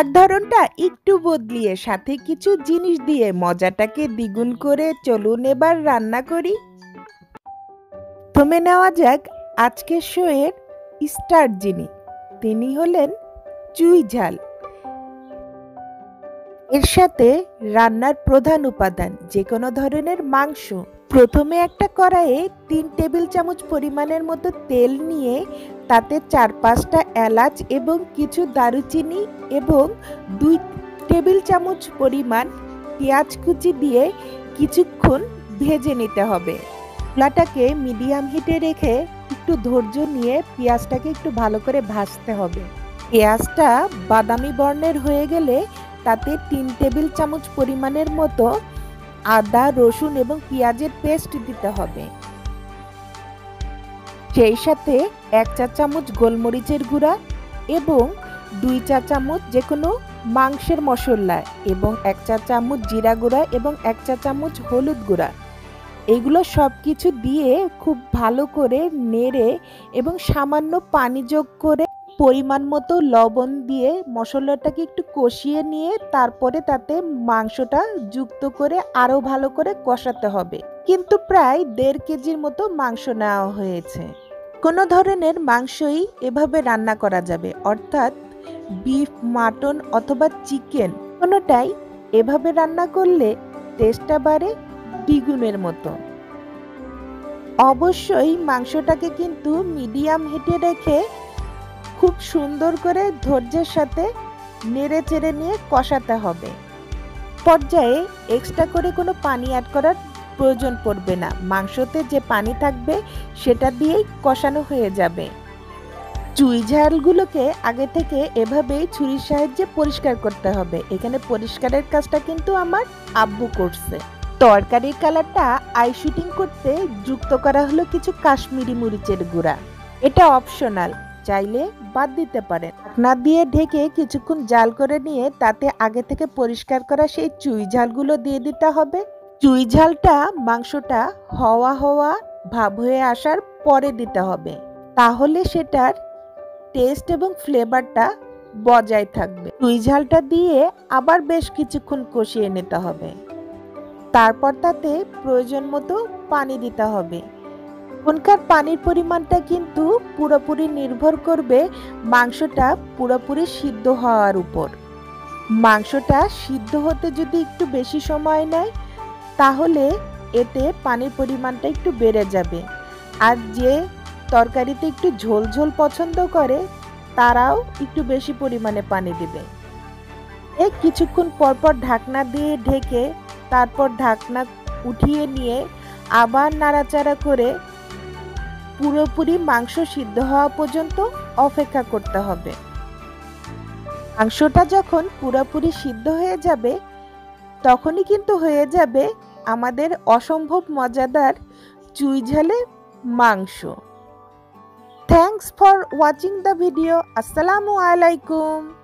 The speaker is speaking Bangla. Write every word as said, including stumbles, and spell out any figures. খাবার ধরনটা একটু বদলিয়ে সাথে কিছু জিনিস দিয়ে মজাটাকে দ্বিগুণ করে চলুন এবার রান্না করি। প্রথমে নেওয়া যাক আজকের শোয়ের স্টার যিনি, তিনি হলেন চুই ঝাল। এর সাথে রান্নার প্রধান উপাদান যে কোনো ধরনের মাংস। প্রথমে একটা কড়াইয়ে তিন টেবিল চামচ পরিমাণের মতো তেল নিয়ে তাতে চার পাঁচটা এলাচ এবং কিছু দারুচিনি এবং দুই টেবিল চামচ পরিমাণ পেঁয়াজ কুচি দিয়ে কিছুক্ষণ ভেজে নিতে হবে। চুলাটাকে মিডিয়াম হিটে রেখে একটু ধৈর্য নিয়ে পেঁয়াজটাকে একটু ভালো করে ভাজতে হবে। পেঁয়াজটা বাদামি বর্ণের হয়ে গেলে তাতে তিন টেবিল চামচ পরিমাণের মতো আদা, রসুন এবং পেঁয়াজের পেস্ট দিতে হবে। সেই সাথে এক চা চামচ গোলমরিচের গুঁড়া এবং দুই চা চামচ যে কোনো মাংসের মশলা এবং এক চা চামচ জিরা গুঁড়া এবং এক চা চামচ হলুদ গুঁড়া, এগুলো সব কিছু দিয়ে খুব ভালো করে নেড়ে এবং সামান্য পানি যোগ করে পরিমাণ মতো লবণ দিয়ে মশলাটাকে একটু কষিয়ে নিয়ে তারপরে তাতে মাংসটা যুক্ত করে আরও ভালো করে কষাতে হবে। কিন্তু প্রায় দেড় কেজির মতো মাংস নেওয়া হয়েছে। কোনো ধরনের মাংসই এভাবে রান্না করা যাবে, অর্থাৎ বিফ, মাটন অথবা চিকেন কোনোটাই এভাবে রান্না করলে টেস্টটা বাড়ে দ্বিগুণের মতো। অবশ্যই মাংসটাকে কিন্তু মিডিয়াম হিটে রেখে খুব সুন্দর করে ধৈর্যের সাথে নেড়ে চেড়ে নিয়ে কষাতে হবে। পর্যায়ে এক্সট্রা করে কোনো পানি অ্যাড করার প্রয়োজন পড়বে না, মাংসতে যে পানি থাকবে সেটা দিয়েই কষানো হয়ে যাবে। চুই ঝালগুলোকে আগে থেকে এভাবেই ছুরির সাহায্যে পরিষ্কার করতে হবে। এখানে পরিষ্কারের কাজটা কিন্তু আমার আব্বু করছে। তরকারির কালারটা আই শুটিং করতে যুক্ত করা হলো কিছু কাশ্মীরি মরিচের গুঁড়া, এটা অপশনাল, চাইলে বাদ দিতে পারেন। ঢাকনা দিয়ে ঢেকে কিছুক্ষণ জাল করে নিয়ে তাতে আগে থেকে পরিষ্কার করা সেই চুই ঝালগুলো দিয়ে দিতে হবে। চুই ঝালটা মাংসটা হওয়া হওয়া ভাব হয়ে আসার পরে দিতে হবে, তাহলে সেটার টেস্ট এবং ফ্লেভারটা বজায় থাকবে। চুই ঝালটা দিয়ে আবার বেশ কিছুক্ষণ কষিয়ে নিতে হবে, তারপর তাতে প্রয়োজন মতো পানি দিতে হবে। এখনকার পানির পরিমাণটা কিন্তু পুরোপুরি নির্ভর করবে মাংসটা পুরোপুরি সিদ্ধ হওয়ার উপর। মাংসটা সিদ্ধ হতে যদি একটু বেশি সময় নেয় তাহলে এতে পানির পরিমাণটা একটু বেড়ে যাবে। আর যে তরকারিতে একটু ঝোল ঝোল পছন্দ করে তারাও একটু বেশি পরিমাণে পানি দেবে। এ কিছুক্ষণ পরপর ঢাকনা দিয়ে ঢেকে তারপর ঢাকনা উঠিয়ে নিয়ে আবার নাড়াচাড়া করে পুরোপুরি মাংস সিদ্ধ হওয়া পর্যন্ত অপেক্ষা করতে হবে। মাংসটা যখন পুরোপুরি সিদ্ধ হয়ে যাবে তখনই কিন্তু হয়ে যাবে আমাদের অসম্ভব মজাদার চুই ঝালে মাংস। Thanks for watching the video. আসসালামু আলাইকুম।